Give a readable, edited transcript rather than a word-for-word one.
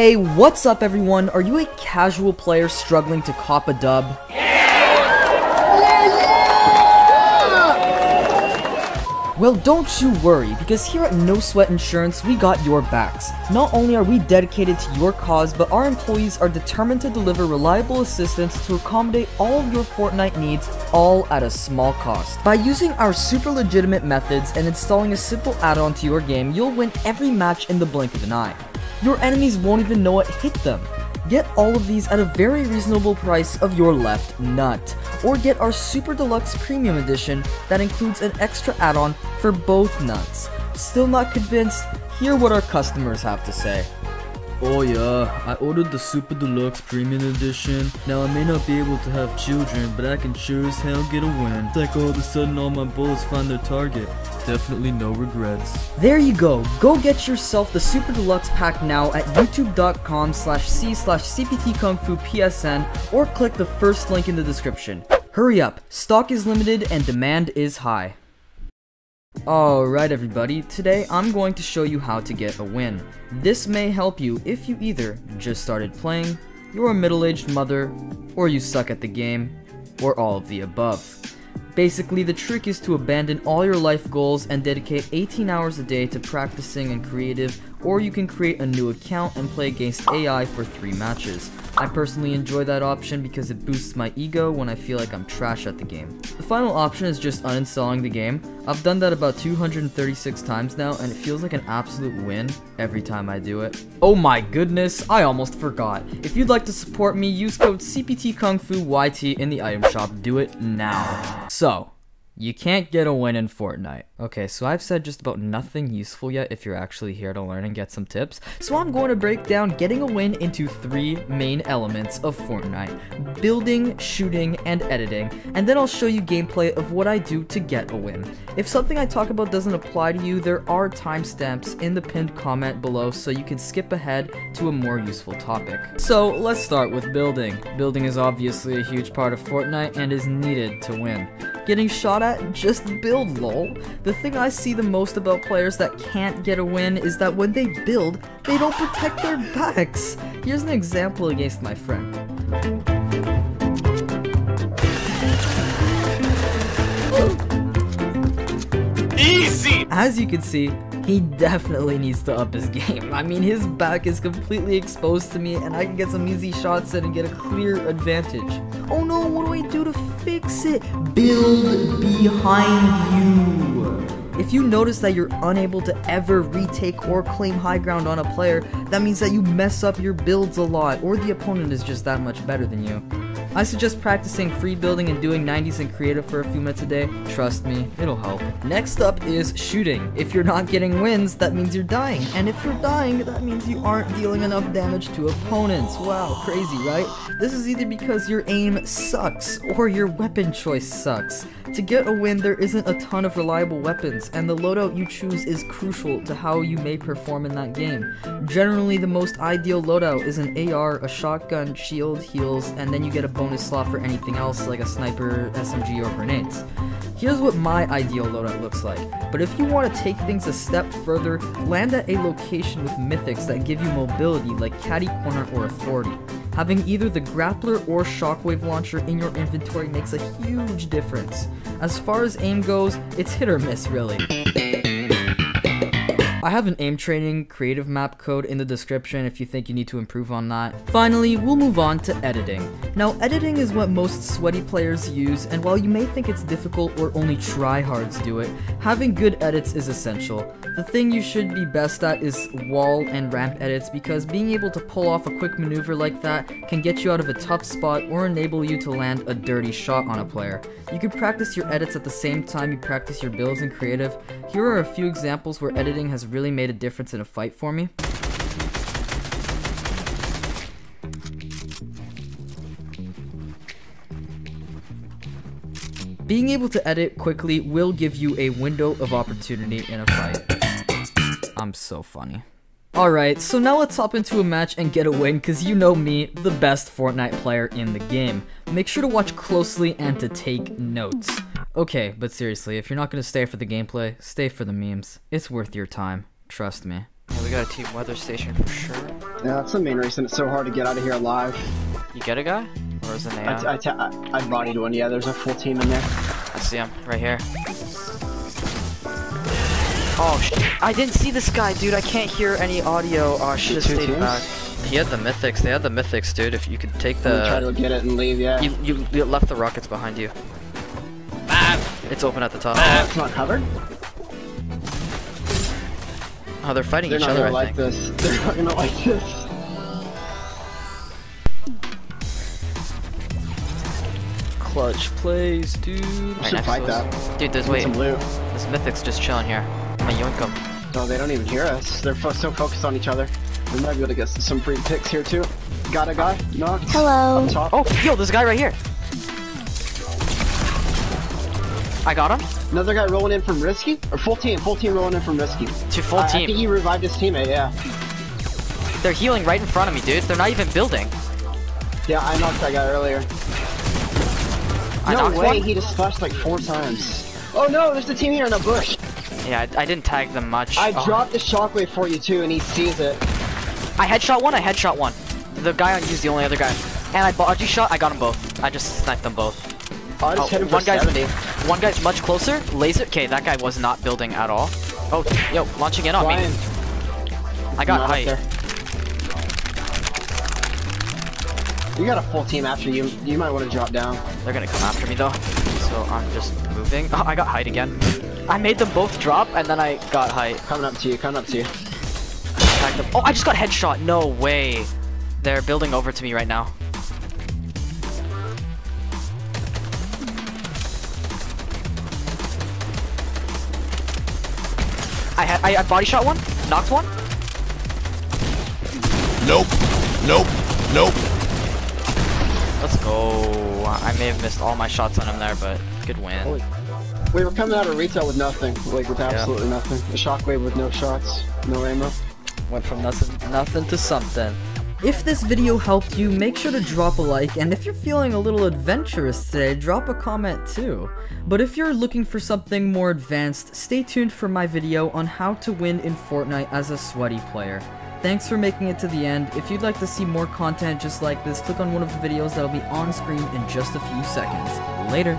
Hey, what's up everyone? Are you a casual player struggling to cop a dub? Well, don't you worry, because here at No Sweat Insurance, we got your backs. Not only are we dedicated to your cause, but our employees are determined to deliver reliable assistance to accommodate all of your Fortnite needs, all at a small cost. By using our super legitimate methods and installing a simple add-on to your game, you'll win every match in the blink of an eye. Your enemies won't even know it hit them. Get all of these at a very reasonable price of your left nut, or get our Super Deluxe Premium Edition that includes an extra add-on for both nuts. Still not convinced? Hear what our customers have to say. Oh yeah, I ordered the Super Deluxe Premium Edition. Now I may not be able to have children, but I can sure as hell get a win. It's like all of a sudden all my bullets find their target. Definitely no regrets. There you go. Go get yourself the Super Deluxe Pack now at youtube.com/c/CptKungFuPSN or click the first link in the description. Hurry up, stock is limited and demand is high. Alright everybody, today I'm going to show you how to get a win. This may help you if you either just started playing, you're a middle-aged mother, or you suck at the game, or all of the above. Basically, the trick is to abandon all your life goals and dedicate 18 hours a day to practicing and creative, or you can create a new account and play against AI for 3 matches. I personally enjoy that option because it boosts my ego when I feel like I'm trash at the game. The final option is just uninstalling the game. I've done that about 236 times now and it feels like an absolute win every time I do it. Oh my goodness, I almost forgot. If you'd like to support me, use code CptKungFuYT in the item shop. Do it now. So, you can't get a win in Fortnite. Okay, so I've said just about nothing useful yet if you're actually here to learn and get some tips. So I'm going to break down getting a win into 3 main elements of Fortnite: building, shooting, and editing. And then I'll show you gameplay of what I do to get a win. If something I talk about doesn't apply to you, there are timestamps in the pinned comment below so you can skip ahead to a more useful topic. So let's start with building. Building is obviously a huge part of Fortnite and is needed to win. Getting shot at? Just build, lol. The thing I see the most about players that can't get a win is that when they build, they don't protect their backs. Here's an example against my friend. Easy! As you can see, he definitely needs to up his game. I mean, his back is completely exposed to me and I can get some easy shots in and get a clear advantage. Oh no, what do I do to fix it? Build behind you. If you notice that you're unable to ever retake or claim high ground on a player, that means that you mess up your builds a lot or the opponent is just that much better than you. I suggest practicing free building and doing 90s and creative for a few minutes a day. Trust me, it'll help. Next up is shooting. If you're not getting wins, that means you're dying. And if you're dying, that means you aren't dealing enough damage to opponents. Wow, crazy, right? This is either because your aim sucks or your weapon choice sucks. To get a win, there isn't a ton of reliable weapons, and the loadout you choose is crucial to how you may perform in that game. Generally, the most ideal loadout is an AR, a shotgun, shield, heals, and then you get a bonus slot for anything else like a sniper, SMG, or grenades. Here's what my ideal loadout looks like, but if you want to take things a step further, land at a location with mythics that give you mobility like Caddy Corner or Authority. Having either the Grappler or Shockwave Launcher in your inventory makes a huge difference. As far as aim goes, it's hit or miss really. I have an aim training creative map code in the description if you think you need to improve on that. Finally, we'll move on to editing. Now, editing is what most sweaty players use, and while you may think it's difficult or only tryhards do it, having good edits is essential. The thing you should be best at is wall and ramp edits because being able to pull off a quick maneuver like that can get you out of a tough spot or enable you to land a dirty shot on a player. You can practice your edits at the same time you practice your builds and creative. Here are a few examples where editing has really made a difference in a fight for me. Being able to edit quickly will give you a window of opportunity in a fight. I'm so funny. Alright, so now let's hop into a match and get a win cause you know me, the best Fortnite player in the game. Make sure to watch closely and to take notes. Okay, but seriously, if you're not gonna stay for the gameplay, stay for the memes. It's worth your time, trust me. Yeah, we got a team weather station for sure. Yeah, that's the main reason it's so hard to get out of here alive. You get a guy? Or is it an AI? I bodied one, yeah, there's a full team in there. I see him, right here. Oh shit, I didn't see this guy, dude, I can't hear any audio. Oh, I should've stayed back. He had the mythics, they had the mythics, dude, if you could take the... Try to get it and leave, yeah. You left the rockets behind you. It's open at the top. It's not covered? Oh, they're fighting each other, I think. They're not gonna like this. Clutch plays, dude. I should fight that. Dude, there's, wait. This mythic's just chilling here. I'm gonna yoink him. No, they don't even hear us. They're so focused on each other. We might be able to get some free picks here, too. Got a guy. Knocked. Hello. On top. Oh, yo, there's a guy right here. I got him. Another guy rolling in from Risky? Or full team rolling in from Risky. To full team. I think he revived his teammate, yeah. They're healing right in front of me, dude. They're not even building. Yeah, I knocked that guy earlier. No way, he just flashed like 4 times. Oh no, there's a team here in a bush. Yeah, I didn't tag them much. I dropped the shockwave for you too, and he sees it. I headshot one. The guy on you's the only other guy. And I body shot, I got them both. I just sniped them both. I just hit him for 70. One guy's much closer. Laser. Okay, that guy was not building at all. Oh, yo, launching in on me. I got height. You got a full team after you. You might want to drop down. They're gonna come after me though, so I'm just moving. Oh, I got height again. I made them both drop, and then I got height. Coming up to you. Oh, I just got headshot. No way. They're building over to me right now. I body shot one, knocked one. Nope. Let's go. I may have missed all my shots on him there, but good win. Holy. We were coming out of retail with nothing, like with absolutely nothing. A shockwave with no shots, no ammo. Went from nothing to something. If this video helped you, make sure to drop a like, and if you're feeling a little adventurous today, drop a comment too. But if you're looking for something more advanced, stay tuned for my video on how to win in Fortnite as a sweaty player. Thanks for making it to the end. If you'd like to see more content just like this, click on one of the videos that'll be on screen in just a few seconds. Later!